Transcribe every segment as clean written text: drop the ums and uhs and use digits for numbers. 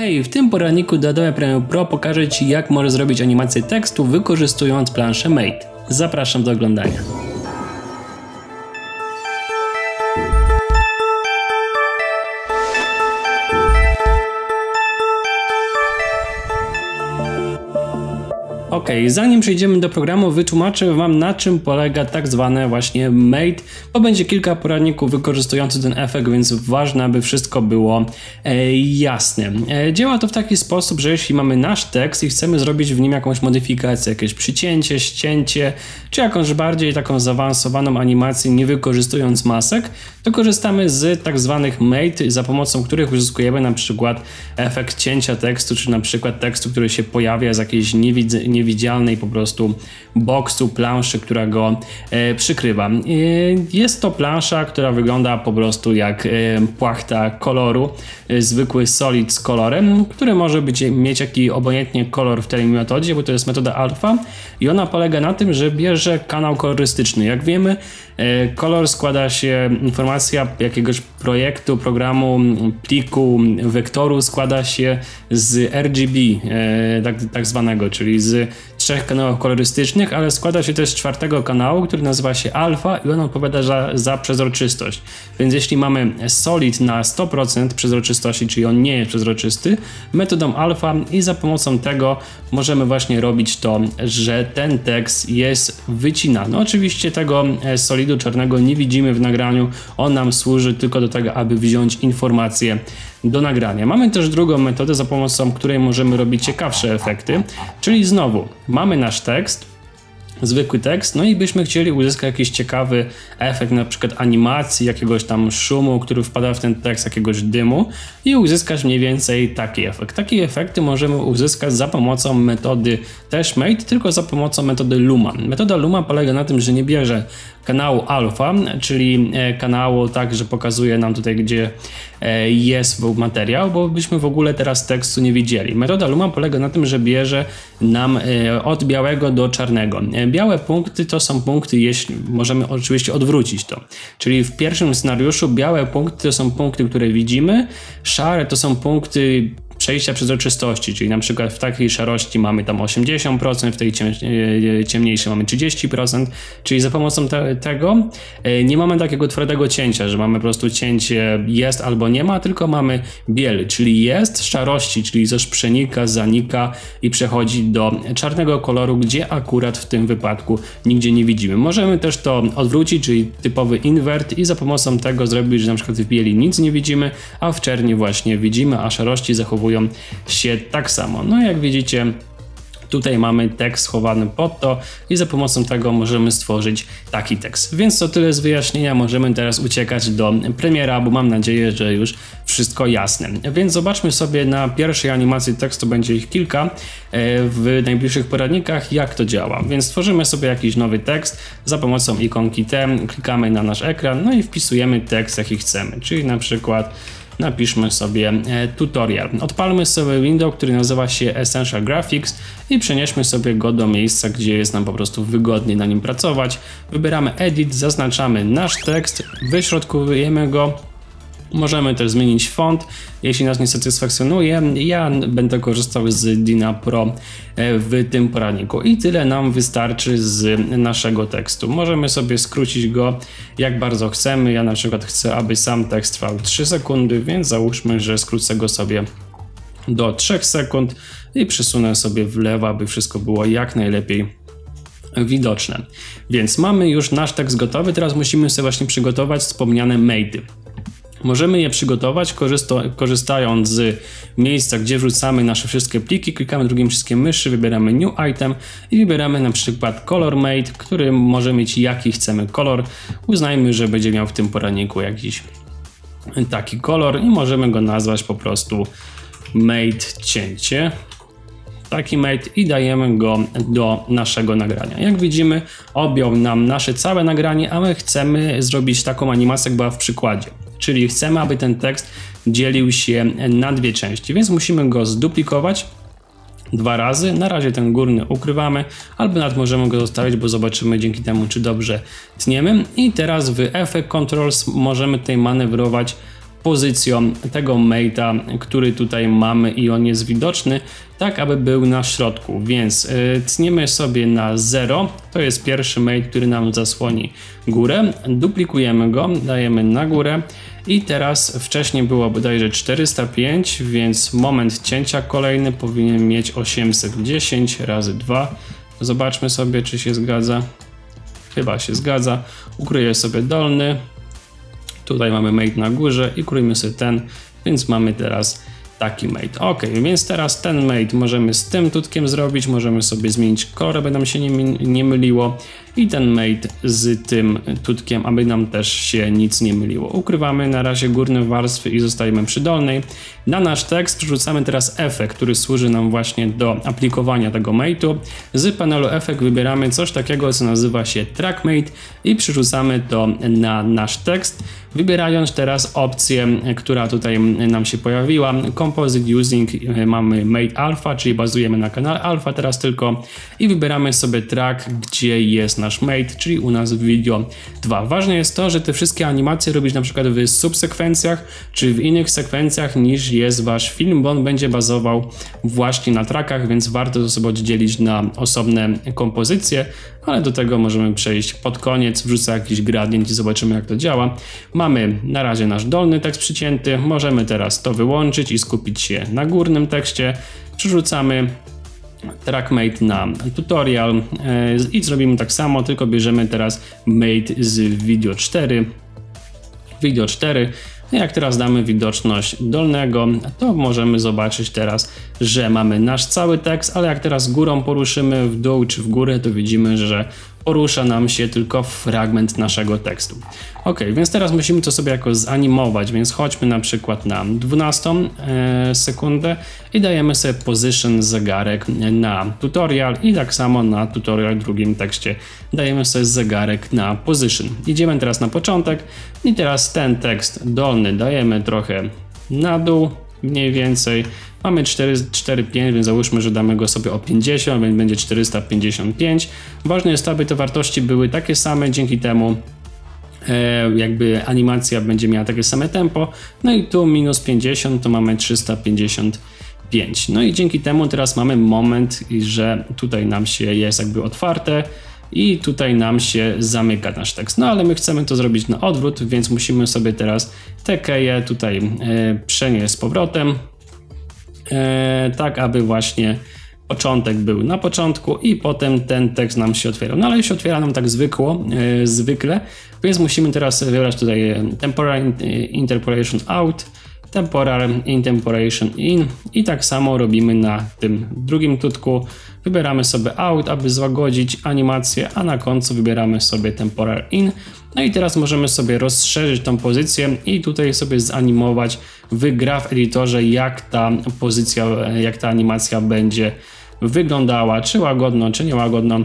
Hej, w tym poradniku do Adobe Premiere Pro pokażę Ci, jak możesz zrobić animację tekstu wykorzystując planszę Matte. Zapraszam do oglądania. Ok, zanim przejdziemy do programu, wytłumaczę Wam, na czym polega tak zwane właśnie Matte, bo będzie kilka poradników wykorzystujących ten efekt, więc ważne, aby wszystko było jasne. Działa to w taki sposób, że jeśli mamy nasz tekst i chcemy zrobić w nim jakąś modyfikację, jakieś przycięcie, ścięcie, czy jakąś bardziej taką zaawansowaną animację, nie wykorzystując masek, to korzystamy z tak zwanych Matte, za pomocą których uzyskujemy na przykład efekt cięcia tekstu, czy na przykład tekstu, który się pojawia z jakiejś niewidzialnej po prostu boksu, planszy, która go przykrywa. Jest to plansza, która wygląda po prostu jak płachta koloru, zwykły solid z kolorem, który może mieć jakiś obojętnie kolor w tej metodzie, bo to jest metoda alfa i ona polega na tym, że bierze kanał kolorystyczny. Jak wiemy, kolor składa się, informacja jakiegoś projektu, programu, pliku, wektoru składa się z RGB tak zwanego, czyli z trzech kanałów kolorystycznych, ale składa się też z czwartego kanału, który nazywa się alfa i on odpowiada za przezroczystość. Więc jeśli mamy solid na 100% przezroczystości, czyli on nie jest przezroczysty, metodą alfa i za pomocą tego możemy właśnie robić to, że ten tekst jest wycinany. Oczywiście tego solidu czarnego nie widzimy w nagraniu, on nam służy tylko do tego, aby wziąć informacje do nagrania. Mamy też drugą metodę, za pomocą której możemy robić ciekawsze efekty, czyli znowu mamy nasz tekst, zwykły tekst, no i byśmy chcieli uzyskać jakiś ciekawy efekt, na przykład animacji, jakiegoś tam szumu, który wpada w ten tekst, jakiegoś dymu i uzyskać mniej więcej taki efekt. Takie efekty możemy uzyskać za pomocą metody też Matte, tylko za pomocą metody Luma. Metoda Luma polega na tym, że nie bierze kanału alfa, czyli kanału tak, że pokazuje nam tutaj, gdzie jest materiał, bo byśmy w ogóle teraz tekstu nie widzieli. Metoda Luma polega na tym, że bierze nam od białego do czarnego. Białe punkty to są punkty, jeśli możemy oczywiście odwrócić to. Czyli w pierwszym scenariuszu białe punkty to są punkty, które widzimy, szare to są punkty przejścia przezroczystości, czyli na przykład w takiej szarości mamy tam 80%, w tej ciemniejszej mamy 30%, czyli za pomocą tego nie mamy takiego twardego cięcia, że mamy po prostu cięcie jest albo nie ma, tylko mamy biel, czyli jest szarości, czyli coś przenika, zanika i przechodzi do czarnego koloru, gdzie akurat w tym wypadku nigdzie nie widzimy. Możemy też to odwrócić, czyli typowy invert i za pomocą tego zrobić, że na przykład w bieli nic nie widzimy, a w czerni właśnie widzimy, a szarości zachowują się tak samo. No jak widzicie, tutaj mamy tekst schowany pod to i za pomocą tego możemy stworzyć taki tekst. Więc to tyle z wyjaśnienia, możemy teraz uciekać do Premiera, bo mam nadzieję, że już wszystko jasne. Więc zobaczmy sobie na pierwszej animacji tekstu, będzie ich kilka w najbliższych poradnikach, jak to działa. Więc stworzymy sobie jakiś nowy tekst za pomocą ikonki T, klikamy na nasz ekran, no i wpisujemy tekst, jaki chcemy, czyli na przykład napiszmy sobie tutorial. Odpalmy sobie window, który nazywa się Essential Graphics i przenieśmy sobie go do miejsca, gdzie jest nam po prostu wygodniej na nim pracować. Wybieramy edit, zaznaczamy nasz tekst, wyśrodkowujemy go. Możemy też zmienić font, jeśli nas nie satysfakcjonuje. Ja będę korzystał z Dina Pro w tym poradniku i tyle nam wystarczy z naszego tekstu. Możemy sobie skrócić go jak bardzo chcemy. Ja na przykład chcę, aby sam tekst trwał 3 sekundy, więc załóżmy, że skrócę go sobie do 3 sekund i przesunę sobie w lewo, aby wszystko było jak najlepiej widoczne. Więc mamy już nasz tekst gotowy. Teraz musimy sobie właśnie przygotować wspomniane Matte'y. Możemy je przygotować korzystając z miejsca, gdzie wrzucamy nasze wszystkie pliki, klikamy drugim przyciskiem myszy, wybieramy New Item i wybieramy na przykład kolor Matte, który może mieć jaki chcemy kolor. Uznajmy, że będzie miał w tym poradniku jakiś taki kolor i możemy go nazwać po prostu Matte cięcie. Taki Matte i dajemy go do naszego nagrania. Jak widzimy, objął nam nasze całe nagranie, a my chcemy zrobić taką animację, jak była w przykładzie. Czyli chcemy, aby ten tekst dzielił się na dwie części, więc musimy go zduplikować dwa razy. Na razie ten górny ukrywamy, albo nawet możemy go zostawić, bo zobaczymy dzięki temu, czy dobrze tniemy. I teraz w Effect Controls możemy tutaj manewrować pozycją tego mate'a, który tutaj mamy i on jest widoczny, tak aby był na środku, więc tniemy sobie na 0, to jest pierwszy mate, który nam zasłoni górę, duplikujemy go, dajemy na górę i teraz wcześniej było bodajże 405, więc moment cięcia kolejny powinien mieć 810 razy 2, zobaczmy sobie, czy się zgadza, chyba się zgadza, ukryję sobie dolny, tutaj mamy mate na górze i kryjmy sobie ten, więc mamy teraz taki mate. Ok, więc teraz ten mate możemy z tym tutkiem zrobić, możemy sobie zmienić kolor, aby nam się nie myliło i ten mate z tym tutkiem, aby nam też się nic nie myliło. Ukrywamy na razie górne warstwy i zostajemy przy dolnej. Na nasz tekst przerzucamy teraz efekt, który służy nam właśnie do aplikowania tego mate'u. Z panelu efekt wybieramy coś takiego, co nazywa się Track Matte i przerzucamy to na nasz tekst, wybierając teraz opcję, która tutaj nam się pojawiła. Composite Using, mamy Matte Alpha, czyli bazujemy na kanale Alpha teraz tylko i wybieramy sobie track, gdzie jest nasz Matte, czyli u nas w Video 2. Ważne jest to, że te wszystkie animacje robić na przykład w subsekwencjach, czy w innych sekwencjach niż jest wasz film, bo on będzie bazował właśnie na trackach, więc warto to sobie oddzielić na osobne kompozycje, ale do tego możemy przejść pod koniec, wrzucę jakiś gradient i zobaczymy, jak to działa. Mamy na razie nasz dolny tekst przycięty, możemy teraz to wyłączyć i skupić się na górnym tekście, przerzucamy Track Matte na tutorial i zrobimy tak samo, tylko bierzemy teraz Matte z Video 4. Jak teraz damy widoczność dolnego, to możemy zobaczyć teraz, że mamy nasz cały tekst, ale jak teraz górą poruszymy w dół czy w górę, to widzimy, że porusza nam się tylko fragment naszego tekstu. Ok, więc teraz musimy to sobie jakoś zanimować, więc chodźmy na przykład na 12 sekundę i dajemy sobie position zegarek na tutorial i tak samo na tutorial w drugim tekście dajemy sobie zegarek na position. Idziemy teraz na początek i teraz ten tekst dolny dajemy trochę na dół, mniej więcej. Mamy 4,5, więc załóżmy, że damy go sobie o 50, więc będzie 455. Ważne jest to, aby te wartości były takie same, dzięki temu jakby animacja będzie miała takie same tempo. No i tu minus 50, to mamy 355. No i dzięki temu teraz mamy moment, że tutaj nam się jest jakby otwarte i tutaj nam się zamyka nasz tekst. No ale my chcemy to zrobić na odwrót, więc musimy sobie teraz te keje tutaj przenieść z powrotem. Tak, aby właśnie początek był na początku i potem ten tekst nam się otwierał. No ale się otwiera nam tak zwykle, więc musimy teraz wybrać tutaj Temporal Interpolation Out, Temporal Interpolation In i tak samo robimy na tym drugim tutku. Wybieramy sobie Out, aby złagodzić animację, a na końcu wybieramy sobie Temporal In. No i teraz możemy sobie rozszerzyć tą pozycję i tutaj sobie zanimować w graph editorze, jak ta animacja będzie wyglądała, czy łagodno, czy niełagodno.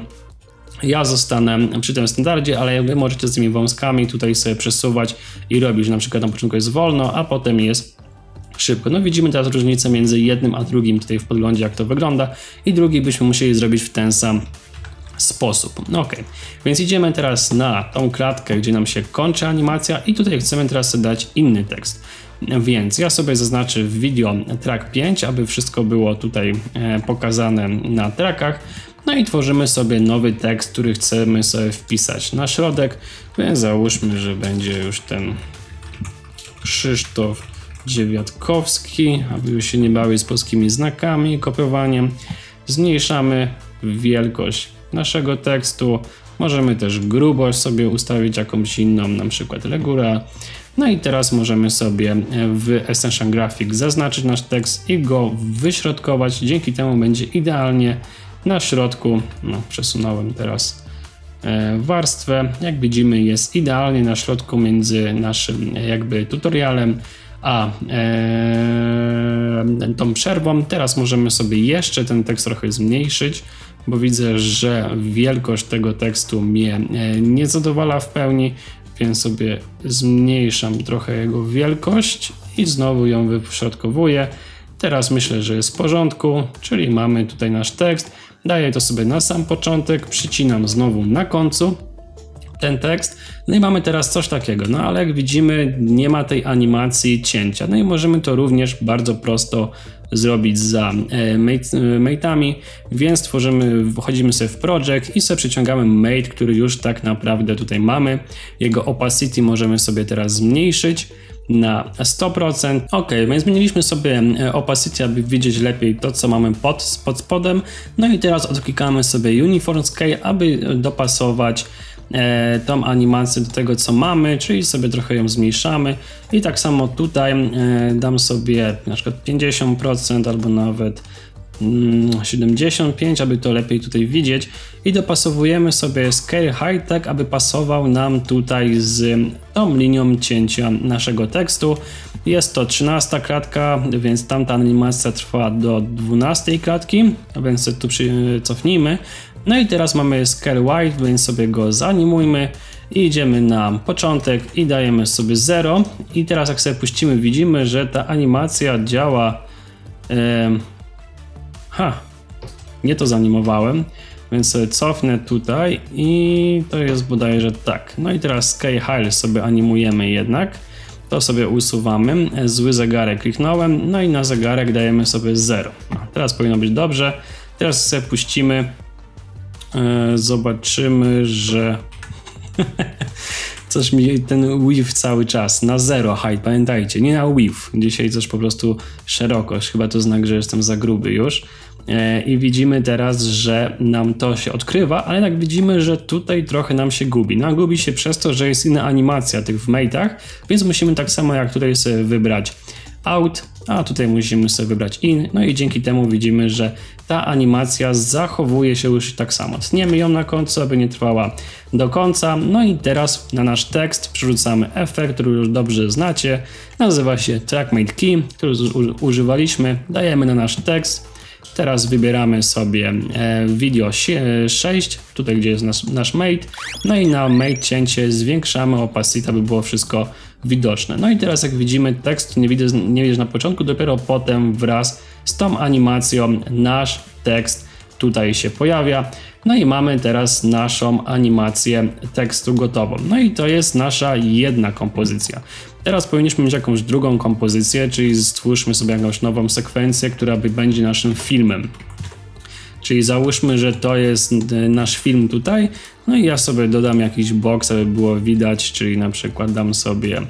Ja zostanę przy tym standardzie, ale wy możecie z tymi wąskami tutaj sobie przesuwać i robić, na przykład na początku jest wolno, a potem jest szybko. No widzimy teraz różnicę między jednym a drugim tutaj w podglądzie, jak to wygląda i drugi byśmy musieli zrobić w ten sam sposób. No ok, więc idziemy teraz na tą klatkę, gdzie nam się kończy animacja i tutaj chcemy teraz dać inny tekst. Więc ja sobie zaznaczę w video track 5, aby wszystko było tutaj pokazane na trackach. No i tworzymy sobie nowy tekst, który chcemy sobie wpisać na środek. Więc załóżmy, że będzie już ten Krzysztof Dziewiątkowski, aby już się nie bawić z polskimi znakami, kopiowaniem. Zmniejszamy wielkość naszego tekstu. Możemy też grubość sobie ustawić jakąś inną, na przykład regula. No i teraz możemy sobie w Essential Graphics zaznaczyć nasz tekst i go wyśrodkować. Dzięki temu będzie idealnie na środku. No, przesunąłem teraz warstwę. Jak widzimy, jest idealnie na środku między naszym jakby tutorialem a tą przerwą. Teraz możemy sobie jeszcze ten tekst trochę zmniejszyć, bo widzę, że wielkość tego tekstu mnie nie zadowala w pełni, więc sobie zmniejszam trochę jego wielkość i znowu ją wyśrodkowuję. Teraz myślę, że jest w porządku, czyli mamy tutaj nasz tekst. Daję to sobie na sam początek, przycinam znowu na końcu ten tekst. No i mamy teraz coś takiego, no ale jak widzimy, nie ma tej animacji cięcia. No i możemy to również bardzo prosto zrobić za mate'ami, więc tworzymy, wchodzimy sobie w project i sobie przyciągamy mate, który już tak naprawdę tutaj mamy. Jego opacity możemy sobie teraz zmniejszyć na 100%. Ok, więc zmieniliśmy sobie opacity, aby widzieć lepiej to, co mamy pod spodem. No i teraz odklikamy sobie uniform scale, aby dopasować tą animację do tego, co mamy, czyli sobie trochę ją zmniejszamy. I tak samo tutaj dam sobie na przykład 50% albo nawet 75, aby to lepiej tutaj widzieć, i dopasowujemy sobie scale height tak, aby pasował nam tutaj z tą linią cięcia naszego tekstu. Jest to 13 klatka, więc tamta animacja trwa do 12 klatki, a więc tu cofnijmy. No i teraz mamy scale wide, więc sobie go zanimujmy i idziemy na początek i dajemy sobie 0. I teraz jak sobie puścimy, widzimy, że ta animacja działa. Nie to zanimowałem, więc sobie cofnę tutaj i to jest bodajże tak. No i teraz scale height sobie animujemy jednak. To sobie usuwamy. Zły zegarek kliknąłem, no i na zegarek dajemy sobie 0. Teraz powinno być dobrze. Teraz sobie puścimy. Zobaczymy, że coś mi ten weave cały czas na 0 height, pamiętajcie, nie na weave. Dzisiaj coś po prostu szerokość, chyba to znak, że jestem za gruby już. I widzimy teraz, że nam to się odkrywa, ale tak widzimy, że tutaj trochę nam się gubi. No, gubi się przez to, że jest inna animacja tych w mate'ach, więc musimy tak samo jak tutaj sobie wybrać out, a tutaj musimy sobie wybrać in, no i dzięki temu widzimy, że ta animacja zachowuje się już tak samo. Tniemy ją na końcu, aby nie trwała do końca. No i teraz na nasz tekst przerzucamy efekt, który już dobrze znacie. Nazywa się Track Matte Key, który używaliśmy. Dajemy na nasz tekst. Teraz wybieramy sobie video 6, tutaj gdzie jest nasz mate, no i na mate cięcie zwiększamy opacity, aby było wszystko widoczne. No i teraz jak widzimy, tekst nie widzisz na początku, dopiero potem wraz z tą animacją nasz tekst tutaj się pojawia. No i mamy teraz naszą animację tekstu gotową. No i to jest nasza jedna kompozycja. Teraz powinniśmy mieć jakąś drugą kompozycję, czyli stwórzmy sobie jakąś nową sekwencję, która będzie naszym filmem. Czyli załóżmy, że to jest nasz film tutaj. No i ja sobie dodam jakiś box, aby było widać, czyli na przykład dam sobie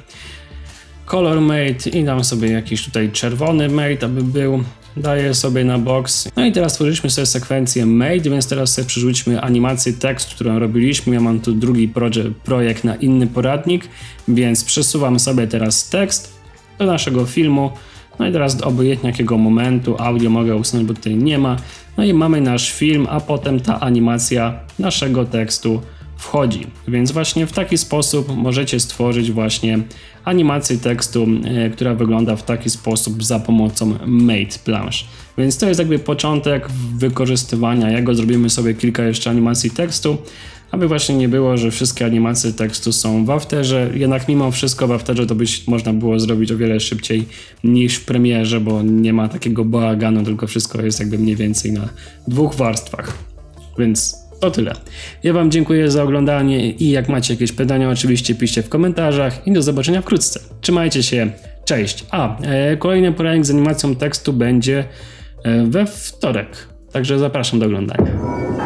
color mate i dam sobie jakiś tutaj czerwony mate, aby był. Daję sobie na box. No i teraz stworzyliśmy sobie sekwencję made, więc teraz sobie przerzućmy animację tekstu, którą robiliśmy. Ja mam tu drugi projekt na inny poradnik, więc przesuwam sobie teraz tekst do naszego filmu. No i teraz obojętnie jakiego momentu, audio mogę usunąć, bo tutaj nie ma. No i mamy nasz film, a potem ta animacja naszego tekstu wchodzi. Więc właśnie w taki sposób możecie stworzyć właśnie animację tekstu, która wygląda w taki sposób za pomocą Matte Planche. Więc to jest jakby początek wykorzystywania jego. Zrobimy sobie kilka jeszcze animacji tekstu, aby właśnie nie było, że wszystkie animacje tekstu są w Afterze. Jednak mimo wszystko w Afterze to być można było zrobić o wiele szybciej niż w Premierze, bo nie ma takiego bałaganu, tylko wszystko jest jakby mniej więcej na dwóch warstwach. Więc to tyle. Ja Wam dziękuję za oglądanie i jak macie jakieś pytania, oczywiście piszcie w komentarzach i do zobaczenia wkrótce. Trzymajcie się, cześć! Kolejny poranek z animacją tekstu będzie we wtorek, także zapraszam do oglądania.